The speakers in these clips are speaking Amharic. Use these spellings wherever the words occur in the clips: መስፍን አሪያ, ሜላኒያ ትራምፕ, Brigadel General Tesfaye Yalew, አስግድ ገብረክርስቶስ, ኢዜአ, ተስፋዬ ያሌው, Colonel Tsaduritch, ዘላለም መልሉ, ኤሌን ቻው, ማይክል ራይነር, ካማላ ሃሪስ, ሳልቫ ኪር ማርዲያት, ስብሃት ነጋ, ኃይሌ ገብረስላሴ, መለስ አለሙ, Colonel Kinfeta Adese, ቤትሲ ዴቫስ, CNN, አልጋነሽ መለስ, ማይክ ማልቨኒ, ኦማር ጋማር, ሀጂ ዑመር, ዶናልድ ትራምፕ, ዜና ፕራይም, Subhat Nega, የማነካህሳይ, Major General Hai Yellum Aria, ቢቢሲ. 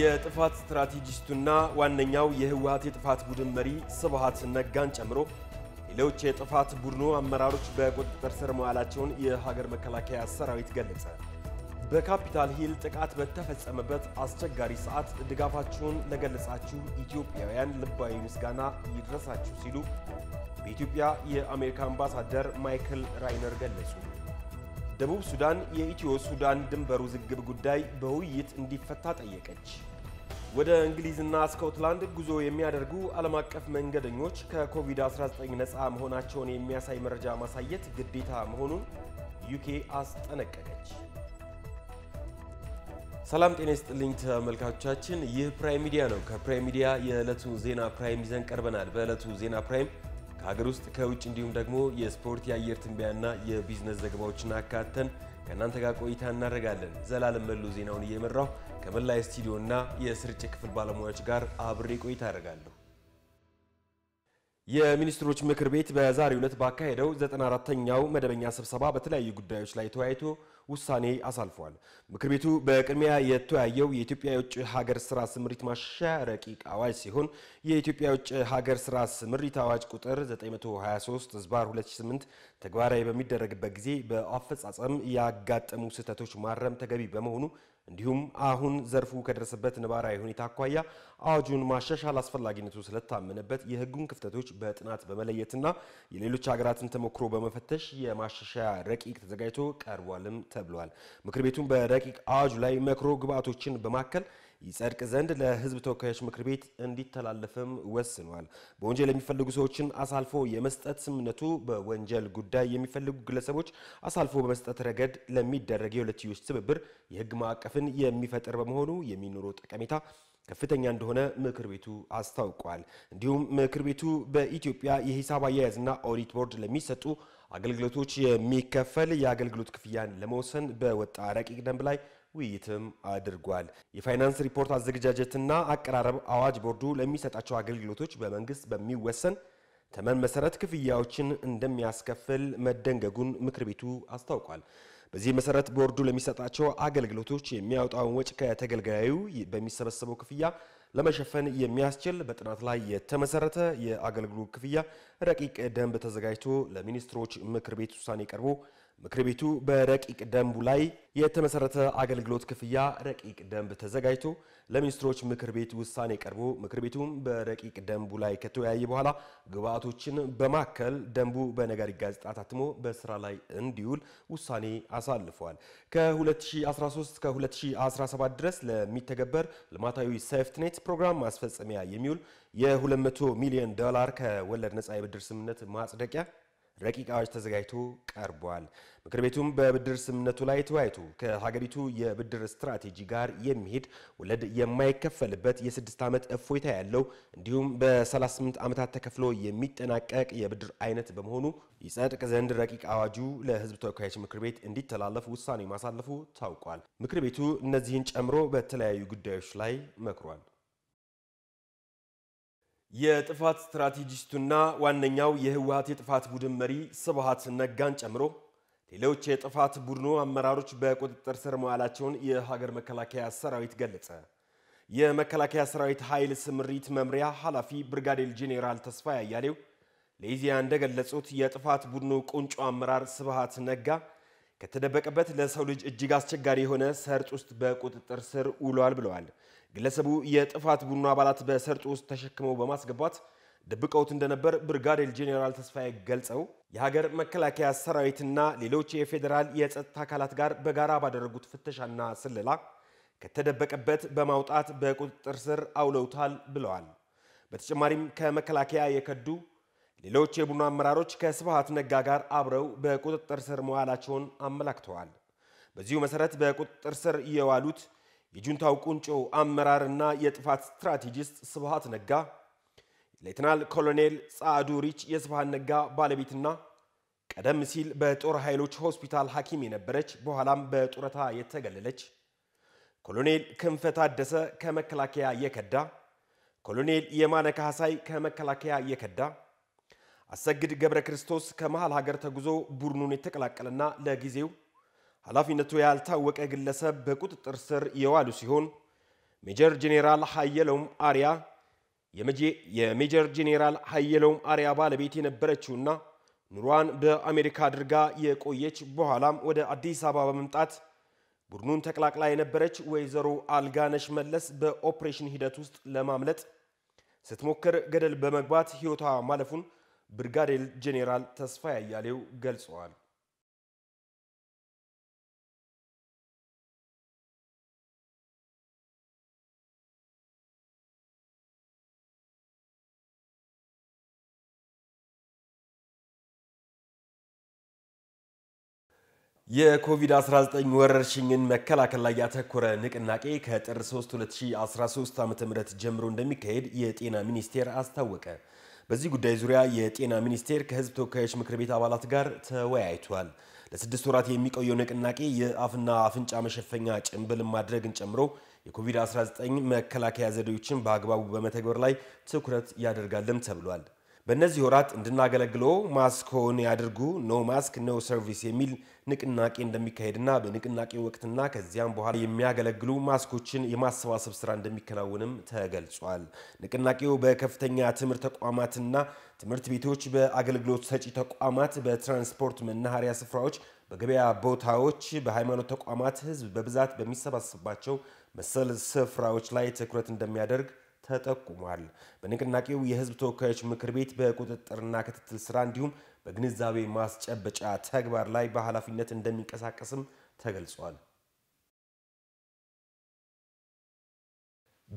የጥፋት ስትራቴጂስቱና ዋነኛው የህወሓት የጥፋት ቡድን መሪ ስብሃት ነጋን ጨምሮ ሌሎች የጥፋት ቡድኑ አመራሮች በቁጥጥር ስር መዋላቸውን የሀገር መከላከያ ሰራዊት ገለጸ። በካፒታል ሂል ጥቃት በተፈጸመበት አስቸጋሪ ሰዓት ድጋፋቸውን ለገለጻችሁ ኢትዮጵያውያን ልባዊ ምስጋና ይድረሳችሁ ሲሉ በኢትዮጵያ የአሜሪካ አምባሳደር ማይክል ራይነር ገለጹ። ደቡብ ሱዳን የኢትዮ ሱዳን ድንበር ውዝግብ ጉዳይ በውይይት እንዲፈታ ጠየቀች። ወደ እንግሊዝና ስኮትላንድ ጉዞ የሚያደርጉ ዓለም አቀፍ መንገደኞች ከኮቪድ-19 ነፃ መሆናቸውን የሚያሳይ መረጃ ማሳየት ግዴታ መሆኑን ዩኬ አስጠነቀቀች። ሰላም ጤና ይስጥልኝ ተመልካቾቻችን ይህ ፕራይም ሚዲያ ነው ከፕራይም ሚዲያ የዕለቱ ዜና ፕራይም ይዘን ቀርበናል በዕለቱ ዜና ፕራይም ከሀገር ውስጥ ከውጭ እንዲሁም ደግሞ የስፖርት ያየር ትንበያና የቢዝነስ ዘገባዎችን አካተን ከናንተ ጋር ቆይታ እናደርጋለን ዘላለም መልሉ ዜናውን እየመራው ከመላይ ስቱዲዮና የስርጭት ክፍል ባለሙያዎች ጋር አብሬ ቆይታ አደርጋለሁ የሚኒስትሮች ምክር ቤት በዛሬው ዕለት ባካሄደው 94ኛው መደበኛ ስብሰባ በተለያዩ ጉዳዮች ላይ ተወያይቶ ውሳኔ አሳልፏል። ምክር ቤቱ በቅድሚያ የተወያየው የኢትዮጵያ የውጭ ሀገር ስራ ስምሪት ማሻሻያ ረቂቅ አዋጅ ሲሆን የኢትዮጵያ የውጭ ሀገር ስራ ስምሪት አዋጅ ቁጥር 923/2008 ተግባራዊ በሚደረግበት ጊዜ በአፈጻጸም ያጋጠሙ ስህተቶች ማረም ተገቢ በመሆኑ እንዲሁም አሁን ዘርፉ ከደረሰበት ንባራዊ ሁኔታ አኳያ አዋጁን ማሻሻል አስፈላጊነቱ ስለታመነበት የህጉን ክፍተቶች በጥናት በመለየትና የሌሎች ሀገራትን ተሞክሮ በመፈተሽ የማሻሻያ ረቂቅ ተዘጋጅቶ ቀርቧልም ተብሏል። ምክር ቤቱም በረቂቅ አዋጁ ላይ መክሮ ግብአቶችን በማከል ይጸድቅ ዘንድ ለህዝብ ተወካዮች ምክር ቤት እንዲተላለፍም ወስኗል። በወንጀል የሚፈልጉ ሰዎችን አሳልፎ የመስጠት ስምምነቱ በወንጀል ጉዳይ የሚፈልጉ ግለሰቦች አሳልፎ በመስጠት ረገድ ለሚደረግ የሁለትዮሽ ትብብር የህግ ማዕቀፍን የሚፈጥር በመሆኑ የሚኖረው ጠቀሜታ ከፍተኛ እንደሆነ ምክር ቤቱ አስታውቋል። እንዲሁም ምክር ቤቱ በኢትዮጵያ የሂሳብ አያያዝና ኦዲት ቦርድ ለሚሰጡ አገልግሎቶች የሚከፈል የአገልግሎት ክፍያን ለመወሰን በወጣ ረቂቅ ደንብ ላይ ውይይትም አድርጓል። የፋይናንስ ሪፖርት አዘገጃጀትና አቀራረብ አዋጅ ቦርዱ ለሚሰጣቸው አገልግሎቶች በመንግስት በሚወሰን ተመን መሰረት ክፍያዎችን እንደሚያስከፍል መደንገጉን ምክር ቤቱ አስታውቋል። በዚህ መሰረት ቦርዱ ለሚሰጣቸው አገልግሎቶች የሚያወጣውን ወጪ ከተገልጋዩ በሚሰበሰበው ክፍያ ለመሸፈን የሚያስችል በጥናት ላይ የተመሰረተ የአገልግሎት ክፍያ ረቂቅ ደንብ ተዘጋጅቶ ለሚኒስትሮች ምክር ቤት ውሳኔ ቀርቦ ምክር ቤቱ በረቂቅ ደንቡ ላይ የተመሰረተ አገልግሎት ክፍያ ረቂቅ ደንብ ተዘጋጅቶ ለሚኒስትሮች ምክር ቤት ውሳኔ ቀርቦ ምክር ቤቱም በረቂቅ ደንቡ ላይ ከተወያየ በኋላ ግብአቶችን በማከል ደንቡ በነጋሪት ጋዜጣ ታትሞ በስራ ላይ እንዲውል ውሳኔ አሳልፏል። ከ2013 እስከ 2017 ድረስ ለሚተገበር ልማታዊ ሴፍቲኔት ፕሮግራም ማስፈጸሚያ የሚውል የ200 ሚሊዮን ዶላር ከወለድ ነፃ የብድር ስምምነት ማጽደቂያ ረቂቅ አዋጅ ተዘጋጅቶ ቀርቧል። ምክር ቤቱም በብድር ስምምነቱ ላይ ተወያይቶ ከሀገሪቱ የብድር ስትራቴጂ ጋር የሚሄድ ወለድ የማይከፈልበት የ6 ዓመት እፎይታ ያለው እንዲሁም በ38 ዓመታት ተከፍሎ የሚጠናቀቅ የብድር አይነት በመሆኑ ይጸድቅ ዘንድ ረቂቅ አዋጁ ለህዝብ ተወካዮች ምክር ቤት እንዲተላለፍ ውሳኔ ማሳለፉ ታውቋል። ምክር ቤቱ እነዚህን ጨምሮ በተለያዩ ጉዳዮች ላይ መክሯል። የጥፋት ስትራቴጂስቱና ዋነኛው የህወሓት የጥፋት ቡድን መሪ ስብሃት ነጋን ጨምሮ ሌሎች የጥፋት ቡድኑ አመራሮች በቁጥጥር ስር መዋላቸውን የሀገር መከላከያ ሰራዊት ገለጸ። የመከላከያ ሰራዊት ኃይል ስምሪት መምሪያ ኃላፊ ብርጋዴል ጄኔራል ተስፋዬ ያሌው ለኢዜአ እንደገለጹት የጥፋት ቡድኑ ቁንጮ አመራር ስብሃት ነጋ ከተደበቀበት ለሰው ልጅ እጅግ አስቸጋሪ የሆነ ሰርጥ ውስጥ በቁጥጥር ስር ውሏል ብለዋል። ግለሰቡ የጥፋት ቡድኑ አባላት በሰርጥ ውስጥ ተሸክመው በማስገባት ደብቀውት እንደነበር ብርጋዴል ጄኔራል ተስፋዬ ገልጸው የሀገር መከላከያ ሰራዊትና ሌሎች የፌደራል የጸጥታ አካላት ጋር በጋራ ባደረጉት ፍተሻና ስለላ ከተደበቀበት በማውጣት በቁጥጥር ስር አውለውታል ብለዋል። በተጨማሪም ከመከላከያ የከዱ ሌሎች የቡድኑ አመራሮች ከስብሃት ነጋ ጋር አብረው በቁጥጥር ስር መዋላቸውን አመላክተዋል። በዚሁ መሰረት በቁጥጥር ስር የዋሉት የጁንታው ቁንጮ አመራርና የጥፋት ስትራቴጂስት ስብሃት ነጋ፣ ሌተናል ኮሎኔል ጻዱሪች የስብሃት ነጋ ባለቤትና ቀደም ሲል በጦር ኃይሎች ሆስፒታል ሐኪም የነበረች በኋላም በጡረታ የተገለለች ኮሎኔል ክንፈታ አደሰ ከመከላከያ የከዳ፣ ኮሎኔል የማነካህሳይ ከመከላከያ የከዳ፣ አስግድ ገብረክርስቶስ ከመሃል ሀገር ተጉዞ ቡድኑን የተቀላቀለና ለጊዜው ኃላፊነቱ ያልታወቀ ግለሰብ በቁጥጥር ስር የዋሉ ሲሆን Major General Hai Yellum Aria Major General Hai Yellum Aria ባለቤት የነበረችውና ኑሯን በአሜሪካ አድርጋ የቆየች በኋላም ወደ አዲስ አበባ በመምጣት ቡድኑን ተቀላቅላ የነበረች ወይዘሮ አልጋነሽ መለስ በኦፕሬሽን ሂደት ውስጥ ለማምለጥ ስትሞክር ገደል በመግባት ህይወቷ ማለፉን ብርጋዴል ጄኔራል ተስፋዬ ያሌው ገልጸዋል። የኮቪድ-19 ወረርሽኝን መከላከል ላይ ያተኮረ ንቅናቄ ከጥር 3 2013 ዓ.ም ጀምሮ እንደሚካሄድ የጤና ሚኒስቴር አስታወቀ። በዚህ ጉዳይ ዙሪያ የጤና ሚኒስቴር ከህዝብ ተወካዮች ምክር ቤት አባላት ጋር ተወያይቷል። ለስድስት ወራት የሚቆየው ንቅናቄ የአፍና አፍንጫ መሸፈኛ ጭንብል ማድረግን ጨምሮ የኮቪድ-19 መከላከያ ዘዴዎችን በአግባቡ በመተግበር ላይ ትኩረት ያደርጋልም ተብሏል። በእነዚህ ወራት እንድናገለግሎ ማስኮን ያድርጉ ኖ ማስክ ኖ ሰርቪስ የሚል ንቅናቄ እንደሚካሄድና በንቅናቄው ወቅትና ከዚያም በኋላ የሚያገለግሉ ማስኮችን የማሰባሰብ ስራ እንደሚከናወንም ተገልጿል። ንቅናቄው በከፍተኛ ትምህርት ተቋማትና ትምህርት ቤቶች፣ በአገልግሎት ሰጪ ተቋማት፣ በትራንስፖርት መናኸሪያ ስፍራዎች፣ በገበያ ቦታዎች፣ በሃይማኖት ተቋማት፣ ህዝብ በብዛት በሚሰባሰባቸው መሰል ስፍራዎች ላይ ትኩረት እንደሚያደርግ ተጠቁሟል። በንቅናቄው የህዝብ ተወካዮች ምክር ቤት በቁጥጥርና ክትትል ስራ እንዲሁም በግንዛቤ ማስጨበጫ ተግባር ላይ በኃላፊነት እንደሚንቀሳቀስም ተገልጿል።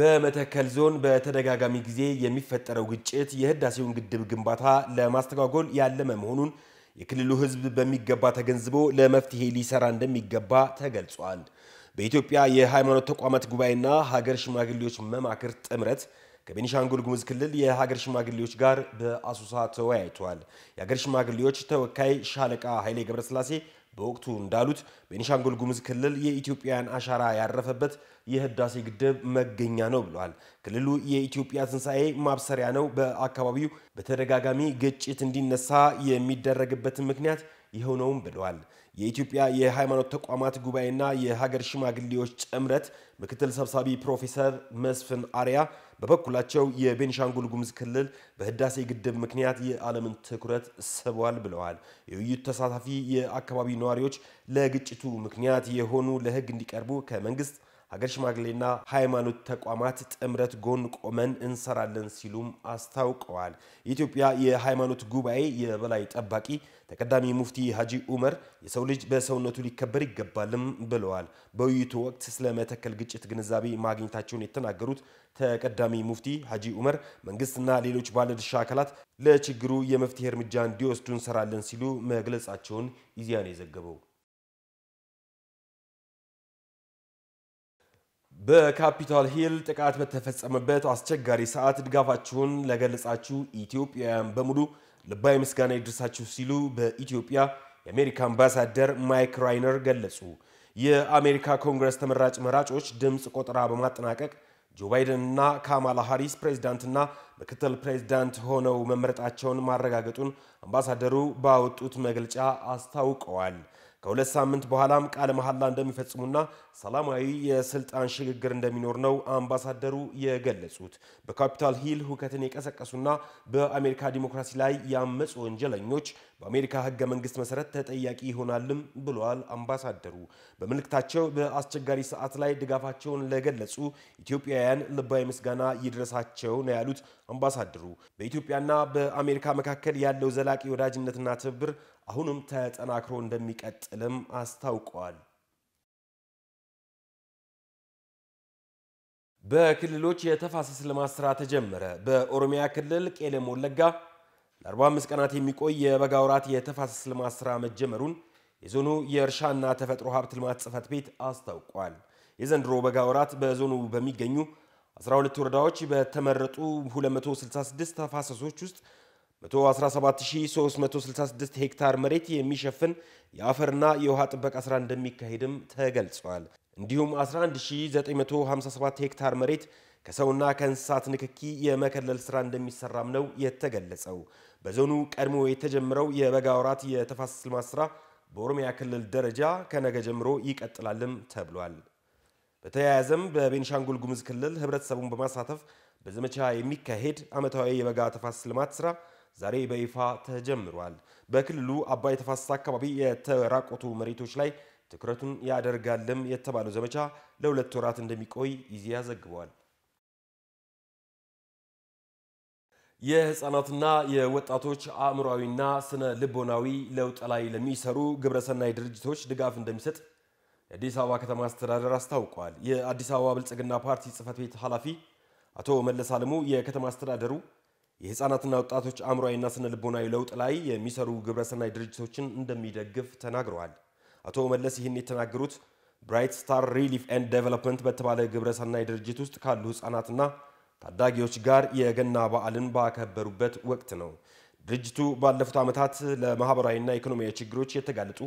በመተከል ዞን በተደጋጋሚ ጊዜ የሚፈጠረው ግጭት የህዳሴውን ግድብ ግንባታ ለማስተጓጎል ያለመ መሆኑን የክልሉ ህዝብ በሚገባ ተገንዝቦ ለመፍትሄ ሊሰራ እንደሚገባ ተገልጿል። በኢትዮጵያ የሃይማኖት ተቋማት ጉባኤና ሀገር ሽማግሌዎች መማክርት ጥምረት ከቤኒሻንጉል ጉሙዝ ክልል የሀገር ሽማግሌዎች ጋር በአሶሳ ተወያይቷል። የሀገር ሽማግሌዎች ተወካይ ሻለቃ ኃይሌ ገብረስላሴ በወቅቱ እንዳሉት ቤኒሻንጉል ጉሙዝ ክልል የኢትዮጵያን አሻራ ያረፈበት የህዳሴ ግድብ መገኛ ነው ብለዋል። ክልሉ የኢትዮጵያ ትንሳኤ ማብሰሪያ ነው። በአካባቢው በተደጋጋሚ ግጭት እንዲነሳ የሚደረግበት ምክንያት ይሄው ነው ብለዋል። የኢትዮጵያ የሃይማኖት ተቋማት ጉባኤና የሀገር ሽማግሌዎች ጥምረት ምክትል ሰብሳቢ ፕሮፌሰር መስፍን አሪያ በበኩላቸው የቤኒሻንጉል ጉሙዝ ክልል በህዳሴ ግድብ ምክንያት የዓለምን ትኩረት ስቧል ብለዋል። የውይይቱ ተሳታፊ የአካባቢ ነዋሪዎች ለግጭቱ ምክንያት የሆኑ ለህግ እንዲቀርቡ ከመንግስት ሀገር ሽማግሌና ሃይማኖት ተቋማት ጥምረት ጎን ቆመን እንሰራለን ሲሉም አስታውቀዋል። የኢትዮጵያ የሃይማኖት ጉባኤ የበላይ ጠባቂ ተቀዳሚ ሙፍቲ ሀጂ ዑመር የሰው ልጅ በሰውነቱ ሊከበር ይገባልም ብለዋል። በውይይቱ ወቅት ስለመተከል ግጭት ግንዛቤ ማግኘታቸውን የተናገሩት ተቀዳሚ ሙፍቲ ሀጂ ዑመር መንግስትና ሌሎች ባለድርሻ አካላት ለችግሩ የመፍትሄ እርምጃ እንዲወስዱ እንሰራለን ሲሉ መግለጻቸውን ኢዜአ ዘገበው። በካፒታል ሂል ጥቃት በተፈጸመበት አስቸጋሪ ሰዓት ድጋፋችሁን ለገለጻችሁ ኢትዮጵያውያን በሙሉ ልባዊ ምስጋና ይድረሳችሁ ሲሉ በኢትዮጵያ የአሜሪካ አምባሳደር ማይክል ራይነር ገለጹ። የአሜሪካ ኮንግረስ ተመራጭ መራጮች ድምጽ ቆጠራ በማጠናቀቅ ጆ ባይደንና ካማላ ሃሪስ ፕሬዝዳንትና ምክትል ፕሬዝዳንት ሆነው መመረጣቸውን ማረጋገጡን አምባሳደሩ ባወጡት መግለጫ አስታውቀዋል። ከሁለት ሳምንት በኋላም ቃለ መሐላ እንደሚፈጽሙና ሰላማዊ የስልጣን ሽግግር እንደሚኖር ነው አምባሳደሩ የገለጹት። በካፒታል ሂል ሁከትን የቀሰቀሱና በአሜሪካ ዲሞክራሲ ላይ ያመጹ ወንጀለኞች በአሜሪካ ህገ መንግስት መሰረት ተጠያቂ ይሆናልም ብለዋል አምባሳደሩ። በመልእክታቸው በአስቸጋሪ ሰዓት ላይ ድጋፋቸውን ለገለጹ ኢትዮጵያውያን ልባዊ ምስጋና ይድረሳቸው ነው ያሉት አምባሳደሩ በኢትዮጵያና በአሜሪካ መካከል ያለው ዘላቂ ወዳጅነትና ትብብር አሁንም ተጠናክሮ እንደሚቀጥልም አስታውቀዋል። በክልሎች የተፋሰስ ልማት ስራ ተጀመረ። በኦሮሚያ ክልል ቄለም ወለጋ ለ45 ቀናት የሚቆይ የበጋ ወራት የተፋሰስ ልማት ስራ መጀመሩን የዞኑ የእርሻና ተፈጥሮ ሀብት ልማት ጽሕፈት ቤት አስታውቋል። የዘንድሮ በጋ ወራት በዞኑ በሚገኙ 12 ወረዳዎች በተመረጡ 266 ተፋሰሶች ውስጥ 117366 ሄክታር መሬት የሚሸፍን የአፈርና የውሃ ጥበቃ ስራ እንደሚካሄድም ተገልጿል። እንዲሁም 11957 ሄክታር መሬት ከሰውና ከእንስሳት ንክኪ የመከለል ስራ እንደሚሰራም ነው የተገለጸው። በዞኑ ቀድሞ የተጀመረው የበጋ ወራት የተፋሰስ ልማት ስራ በኦሮሚያ ክልል ደረጃ ከነገ ጀምሮ ይቀጥላልም ተብሏል። በተያያዘም በቤንሻንጉል ጉሙዝ ክልል ህብረተሰቡን በማሳተፍ በዘመቻ የሚካሄድ አመታዊ የበጋ ተፋሰስ ልማት ስራ ዛሬ በይፋ ተጀምሯል። በክልሉ አባይ ተፋሰስ አካባቢ የተራቆቱ መሬቶች ላይ ትኩረቱን ያደርጋልም የተባለው ዘመቻ ለሁለት ወራት እንደሚቆይ ኢዜአ ዘግቧል። የህፃናትና የወጣቶች አእምሮአዊና ስነ ልቦናዊ ለውጥ ላይ ለሚሰሩ ግብረሰናይ ድርጅቶች ድጋፍ እንደሚሰጥ የአዲስ አበባ ከተማ አስተዳደር አስታውቋል። የአዲስ አበባ ብልጽግና ፓርቲ ጽሕፈት ቤት ኃላፊ አቶ መለስ አለሙ የከተማ አስተዳደሩ የህፃናትና ወጣቶች አእምሮአዊና ስነ ልቦናዊ ለውጥ ላይ የሚሰሩ ግብረሰናይ ድርጅቶችን እንደሚደግፍ ተናግሯል። አቶ መለስ ይህን የተናገሩት ብራይት ስታር ሪሊፍ ኤንድ ዴቨሎፕመንት በተባለ ግብረሰናይ ድርጅት ውስጥ ካሉ ህፃናትና ታዳጊዎች ጋር የገና በዓልን ባከበሩበት ወቅት ነው። ድርጅቱ ባለፉት አመታት ለማህበራዊና ኢኮኖሚያዊ ችግሮች የተጋለጡ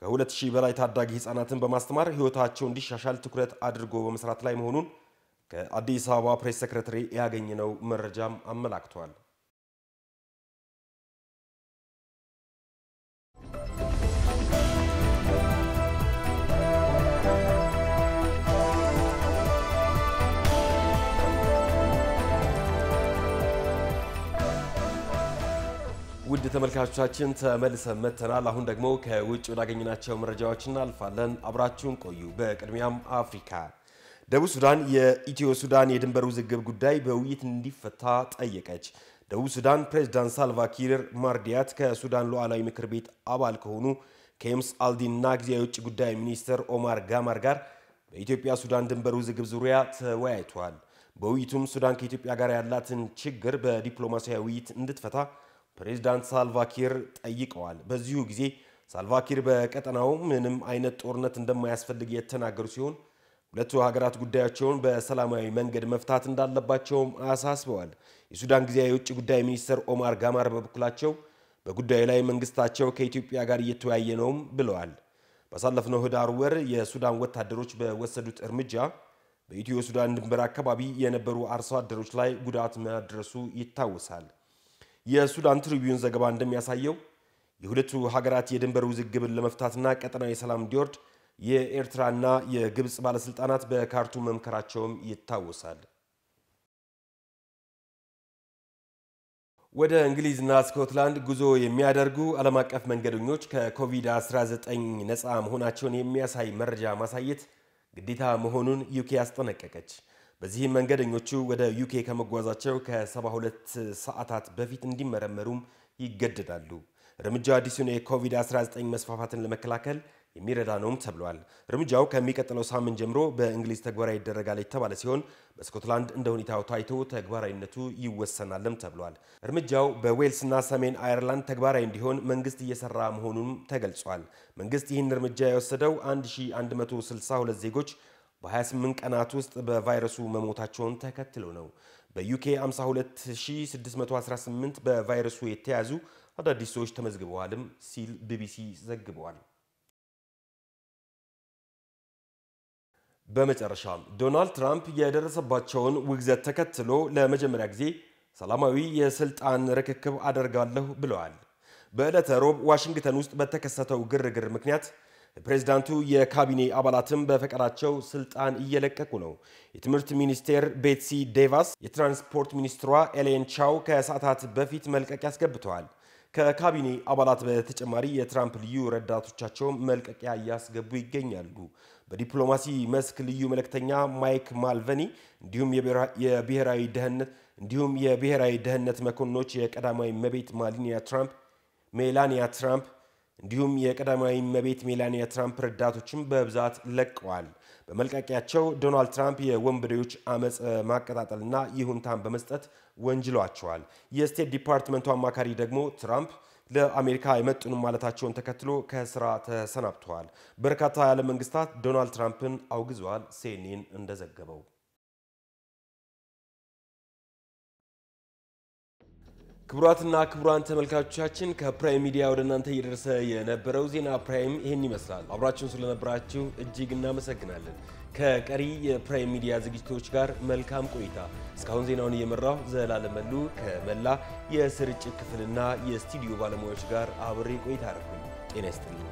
ከ2000 በላይ ታዳጊ ህፃናትን በማስተማር ህይወታቸው እንዲሻሻል ትኩረት አድርጎ በመስራት ላይ መሆኑን ከአዲስ አበባ ፕሬስ ሴክሬታሪ ያገኘነው መረጃም አመላክቷል። ውድ ተመልካቾቻችን ተመልሰን መተናል። አሁን ደግሞ ከውጭ ወዳገኘናቸው መረጃዎችን አልፋለን። አብራችሁን ቆዩ። በቅድሚያም አፍሪካ ደቡብ ሱዳን የኢትዮ ሱዳን የድንበር ውዝግብ ጉዳይ በውይይት እንዲፈታ ጠየቀች። ደቡብ ሱዳን ፕሬዝዳንት ሳልቫ ኪር ማርዲያት ከሱዳን ሉዓላዊ ምክር ቤት አባል ከሆኑ ኬምስ አልዲንና ጊዜያዊ የውጭ ጉዳይ ሚኒስትር ኦማር ጋማር ጋር በኢትዮጵያ ሱዳን ድንበር ውዝግብ ዙሪያ ተወያይተዋል። በውይይቱም ሱዳን ከኢትዮጵያ ጋር ያላትን ችግር በዲፕሎማሲያዊ ውይይት እንድትፈታ ፕሬዝዳንት ሳልቫ ኪር ጠይቀዋል። በዚሁ ጊዜ ሳልቫ ኪር በቀጠናው ምንም አይነት ጦርነት እንደማያስፈልግ የተናገሩ ሲሆን ሁለቱ ሀገራት ጉዳያቸውን በሰላማዊ መንገድ መፍታት እንዳለባቸው አሳስበዋል። የሱዳን ጊዜያዊ የውጭ ጉዳይ ሚኒስትር ኦማር ጋማር በበኩላቸው በጉዳዩ ላይ መንግስታቸው ከኢትዮጵያ ጋር እየተወያየ ነው ብለዋል። ባሳለፍነው ህዳር ወር የሱዳን ወታደሮች በወሰዱት እርምጃ በኢትዮ ሱዳን ድንበር አካባቢ የነበሩ አርሶ አደሮች ላይ ጉዳት ማድረሱ ይታወሳል። የሱዳን ትሪቢዩን ዘገባ እንደሚያሳየው የሁለቱ ሀገራት የድንበር ውዝግብን ለመፍታትና ቀጠናዊ ሰላም እንዲወርድ የኤርትራና የግብጽ ባለስልጣናት በካርቱም መምከራቸውም ይታወሳል። ወደ እንግሊዝና ስኮትላንድ ጉዞ የሚያደርጉ ዓለም አቀፍ መንገደኞች ከኮቪድ-19 ነፃ መሆናቸውን የሚያሳይ መረጃ ማሳየት ግዴታ መሆኑን ዩኬ አስጠነቀቀች። በዚህ መንገደኞቹ ወደ ዩኬ ከመጓዛቸው ከ72 ሰዓታት በፊት እንዲመረመሩም ይገደዳሉ። እርምጃው አዲሱን የኮቪድ-19 መስፋፋትን ለመከላከል የሚረዳ ነውም ተብሏል። እርምጃው ከሚቀጥለው ሳምንት ጀምሮ በእንግሊዝ ተግባራዊ ይደረጋል የተባለ ሲሆን በስኮትላንድ እንደ ሁኔታው ታይቶ ተግባራዊነቱ ይወሰናልም ተብሏል። እርምጃው በዌልስና ሰሜን አይርላንድ ተግባራዊ እንዲሆን መንግስት እየሰራ መሆኑም ተገልጿል። መንግስት ይህን እርምጃ የወሰደው 1162 ዜጎች በ28 ቀናት ውስጥ በቫይረሱ መሞታቸውን ተከትሎ ነው። በዩኬ 52618 በቫይረሱ የተያዙ አዳዲስ ሰዎች ተመዝግበዋልም ሲል ቢቢሲ ዘግቧል። በመጨረሻም ዶናልድ ትራምፕ የደረሰባቸውን ውግዘት ተከትሎ ለመጀመሪያ ጊዜ ሰላማዊ የስልጣን ርክክብ አደርጋለሁ ብለዋል። በዕለተ ሮብ ዋሽንግተን ውስጥ በተከሰተው ግርግር ምክንያት ፕሬዝዳንቱ የካቢኔ አባላትም በፈቃዳቸው ስልጣን እየለቀቁ ነው። የትምህርት ሚኒስቴር ቤትሲ ዴቫስ፣ የትራንስፖርት ሚኒስትሯ ኤሌን ቻው ከሰዓታት በፊት መልቀቂያ አስገብተዋል። ከካቢኔ አባላት በተጨማሪ የትራምፕ ልዩ ረዳቶቻቸው መልቀቂያ ያስገቡ ይገኛሉ። በዲፕሎማሲ መስክ ልዩ መልእክተኛ ማይክ ማልቨኒ እንዲሁም የብሔራዊ ደህንነት መኮንኖች የቀዳማዊ እመቤት ሜላኒያ ትራምፕ እንዲሁም የቀዳማዊ እመቤት ሜላኒያ ትራምፕ ረዳቶችም በብዛት ለቀዋል። በመልቀቂያቸው ዶናልድ ትራምፕ የወንበዴዎች አመጽ ማቀጣጠልና ይሁንታን በመስጠት ወንጅለዋቸዋል። የስቴት ዲፓርትመንቱ አማካሪ ደግሞ ትራምፕ ለአሜሪካ አይመጥኑም ማለታቸውን ተከትሎ ከስራ ተሰናብተዋል። በርካታ የዓለም መንግስታት ዶናልድ ትራምፕን አውግዘዋል። CNN እንደዘገበው ክቡራትና ክቡራን ተመልካቾቻችን ከፕራይም ሚዲያ ወደ እናንተ እየደረሰ የነበረው ዜና ፕራይም ይሄን ይመስላል። አብራችሁን ስለነበራችሁ እጅግ እናመሰግናለን። ከቀሪ የፕራይም ሚዲያ ዝግጅቶች ጋር መልካም ቆይታ። እስካሁን ዜናውን እየመራሁ ዘላለም መሉ ከመላ የስርጭት ክፍልና የስቱዲዮ ባለሙያዎች ጋር አብሬ ቆይታ አደረኩኝ። ጤና ይስጥልኝ።